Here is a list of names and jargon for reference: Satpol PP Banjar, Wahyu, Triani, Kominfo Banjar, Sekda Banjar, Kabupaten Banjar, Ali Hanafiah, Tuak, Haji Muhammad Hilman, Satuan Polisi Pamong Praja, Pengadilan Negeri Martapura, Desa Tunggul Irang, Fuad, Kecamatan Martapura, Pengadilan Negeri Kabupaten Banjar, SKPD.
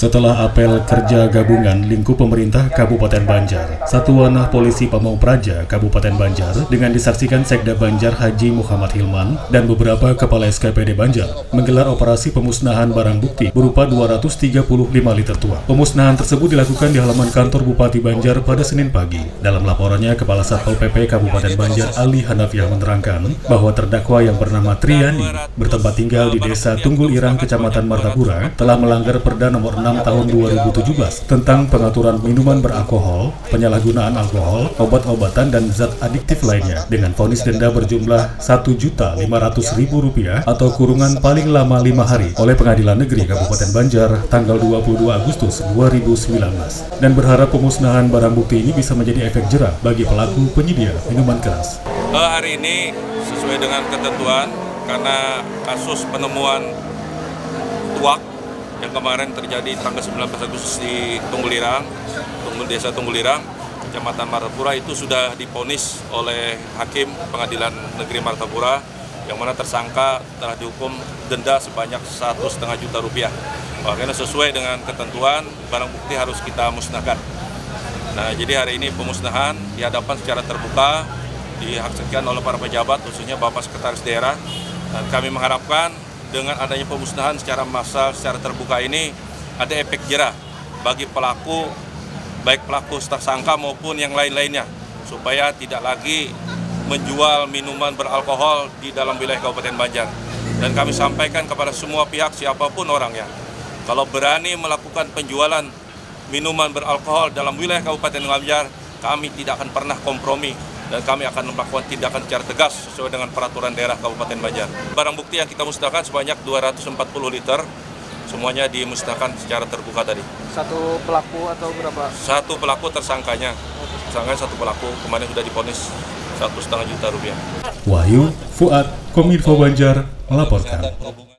Setelah apel kerja gabungan lingkup pemerintah Kabupaten Banjar, Satuan Polisi Pamong Praja Kabupaten Banjar dengan disaksikan Sekda Banjar Haji Muhammad Hilman dan beberapa kepala SKPD Banjar menggelar operasi pemusnahan barang bukti berupa 235 liter tuak. Pemusnahan tersebut dilakukan di halaman kantor Bupati Banjar pada Senin pagi. Dalam laporannya, Kepala Satpol PP Kabupaten Banjar Ali Hanafiah menerangkan bahwa terdakwa yang bernama Triani bertempat tinggal di Desa Tunggul Irang, Kecamatan Martapura telah melanggar Perda Nomor 6 Tahun 2017 tentang pengaturan minuman beralkohol, penyalahgunaan alkohol, obat-obatan dan zat adiktif lainnya dengan vonis denda berjumlah Rp1.500.000 atau kurungan paling lama 5 hari oleh Pengadilan Negeri Kabupaten Banjar tanggal 22 Agustus 2019 dan berharap pemusnahan barang bukti ini bisa menjadi efek jera bagi pelaku penyedia minuman keras. Hari ini sesuai dengan ketentuan karena kasus penemuan tuak yang kemarin terjadi tanggal 19 Agustus di Tunggul Irang, Desa Tunggul Irang, Kecamatan Martapura, itu sudah diponis oleh Hakim Pengadilan Negeri Martapura, yang mana tersangka telah dihukum denda sebanyak Rp1,5 juta. Makanya sesuai dengan ketentuan, barang bukti harus kita musnahkan. Nah, jadi hari ini pemusnahan dihadapan secara terbuka, dihaksikan oleh para pejabat, khususnya Bapak Sekretaris Daerah, dan kami mengharapkan dengan adanya pemusnahan secara massal, secara terbuka ini ada efek jera bagi pelaku, baik pelaku tersangka maupun yang lain-lainnya, supaya tidak lagi menjual minuman beralkohol di dalam wilayah Kabupaten Banjar. Dan kami sampaikan kepada semua pihak siapapun orangnya, kalau berani melakukan penjualan minuman beralkohol dalam wilayah Kabupaten Banjar, kami tidak akan pernah kompromi. Dan kami akan melakukan tindakan secara tegas sesuai dengan peraturan daerah Kabupaten Banjar. Barang bukti yang kita musnahkan sebanyak 240 liter, semuanya dimusnahkan secara terbuka tadi. Satu pelaku atau berapa? Satu pelaku tersangkanya. Tersangkanya satu pelaku, kemarin sudah diponis Rp1,5 juta. Wahyu, Fuad, Kominfo Banjar melaporkan.